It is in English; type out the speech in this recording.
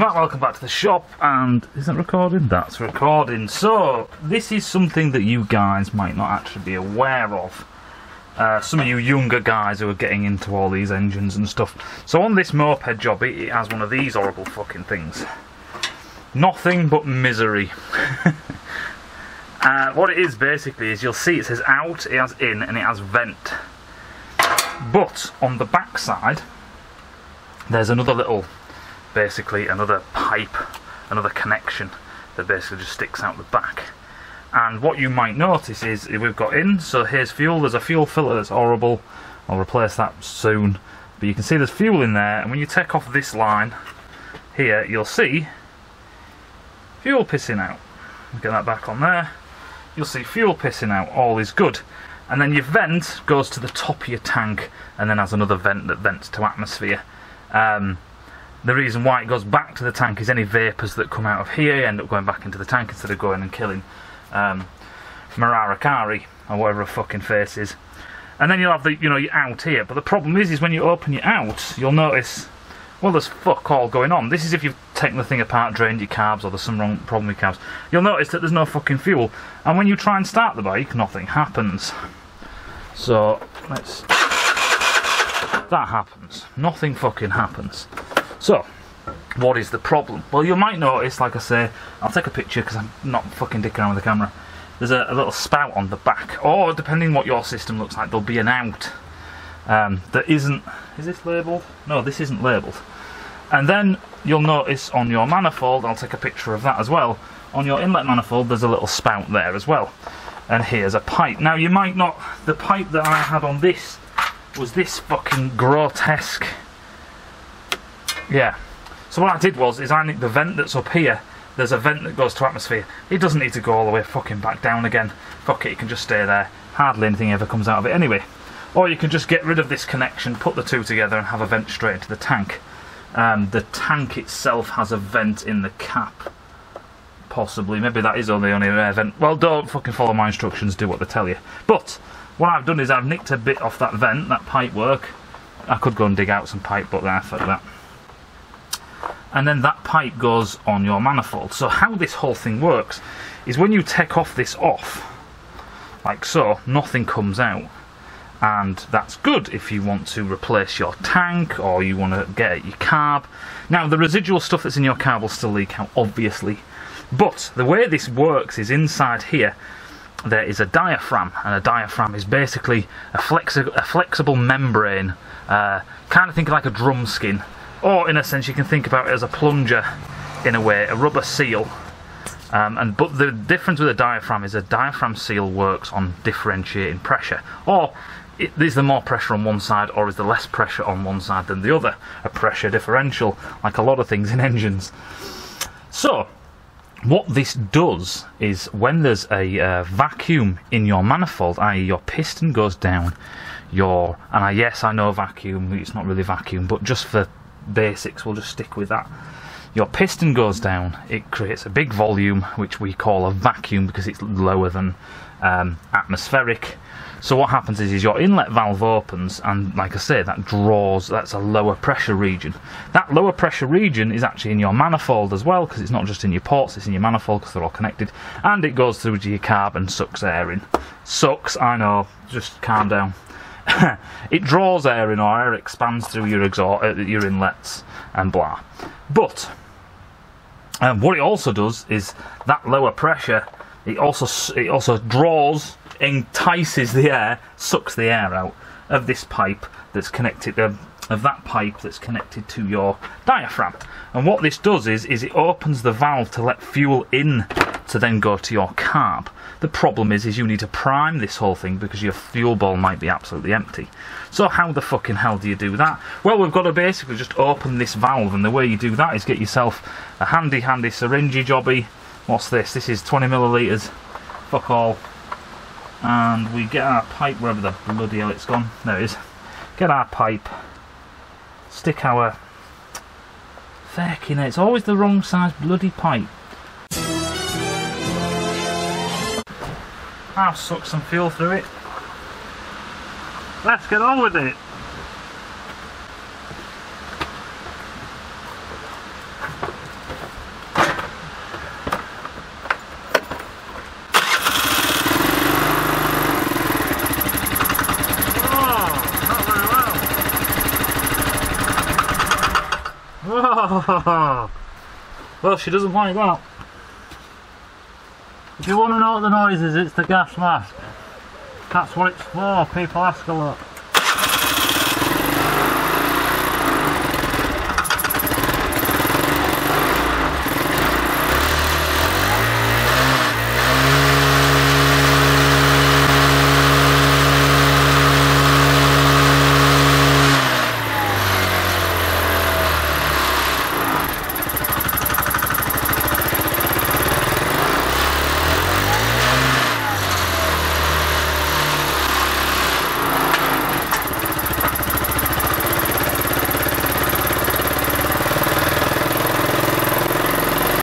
Matt, welcome back to the shop. And is that recording? That's recording. So this is something that you guys might not actually be aware of, some of you younger guys who are getting into all these engines and stuff. So on this moped job, it has one of these horrible fucking things. Nothing but misery. What it is basically is, you'll see it says out, it has in, and it has vent. But on the back side there's another little, basically another pipe, another connection that basically just sticks out the back. And what you might notice is we've got in, so here's fuel, there's a fuel filter that's horrible, I'll replace that soon, but you can see there's fuel in there, and when you take off this line here, you'll see fuel pissing out. Get that back on there, you'll see fuel pissing out, all is good. And then your vent goes to the top of your tank and then has another vent that vents to atmosphere. The reason why it goes back to the tank is any vapours that come out of here end up going back into the tank instead of going and killing Mararakari or whatever a fucking face is. And then you'll have the, you know, your out here. But the problem is when you open your out, you'll notice, well, there's fuck all going on. This is if you've taken the thing apart, drained your carbs, or there's some wrong problem with carbs. You'll notice that there's no fucking fuel. And when you try and start the bike, nothing happens. So let's, that happens. Nothing fucking happens. So what is the problem? Well, you might notice, like I say, I'll take a picture because I'm not fucking dicking around with the camera. There's a little spout on the back, or depending what your system looks like, there'll be an out that isn't, is this labelled? No, this isn't labelled. And then you'll notice on your manifold, I'll take a picture of that as well, on your inlet manifold there's a little spout there as well. And here's a pipe. Now you might not, the pipe that I had on this was this fucking grotesque. Yeah, so what I did was, is I nicked the vent that's up here, there's a vent that goes to atmosphere, it doesn't need to go all the way fucking back down again, fuck it, it can just stay there, hardly anything ever comes out of it anyway. Or you can just get rid of this connection, put the two together and have a vent straight into the tank. The tank itself has a vent in the cap, possibly, maybe that is only an air vent. Well, don't fucking follow my instructions, do what they tell you. But what I've done is I've nicked a bit off that vent, that pipe work. I could go and dig out some pipe, but nah, fuck that. And then that pipe goes on your manifold. So how this whole thing works is when you take off this off, like so, nothing comes out. And that's good if you want to replace your tank or you want to get at your carb. Now the residual stuff that's in your carb will still leak out, obviously. But the way this works is inside here there is a diaphragm, and a diaphragm is basically a flexible membrane, kind of think like a drum skin. Or in a sense you can think about it as a plunger in a way, a rubber seal. But the difference with a diaphragm is a diaphragm seal works on differentiating pressure. Or is there more pressure on one side or is there less pressure on one side than the other? A pressure differential, like a lot of things in engines. So what this does is when there's a vacuum in your manifold, i.e. your piston goes down, your, and yes I know vacuum, it's not really vacuum, but just for basics we'll just stick with that. Your piston goes down, it creates a big volume which we call a vacuum because it's lower than atmospheric. So what happens is your inlet valve opens and, like I say, that draws, that's a lower pressure region. That lower pressure region is actually in your manifold as well, because it's not just in your ports, it's in your manifold because they're all connected, and it goes through to your carb and sucks air in. Sucks, I know, just calm down. It draws air in, or air expands through your exhaust, your inlets and blah. But what it also does is that lower pressure, it also draws, entices the air, sucks the air out of this pipe that's connected, of that pipe that's connected to your diaphragm. And what this does is it opens the valve to let fuel in to then go to your carb. The problem is you need to prime this whole thing because your fuel bowl might be absolutely empty. So how the fucking hell do you do that? Well, we've got to basically just open this valve, and the way you do that is get yourself a handy syringy jobby. What's this? This is 20 millilitres. Fuck all. And we get our pipe, wherever the bloody hell it's gone. There it is. Get our pipe. Stick our... Fucking hell, it's always the wrong size bloody pipe. I'll suck some fuel through it. Let's get on with it. Well, she doesn't want it out. If you want to know what the noise is, it's the gas mask. That's what it's for. People ask a lot.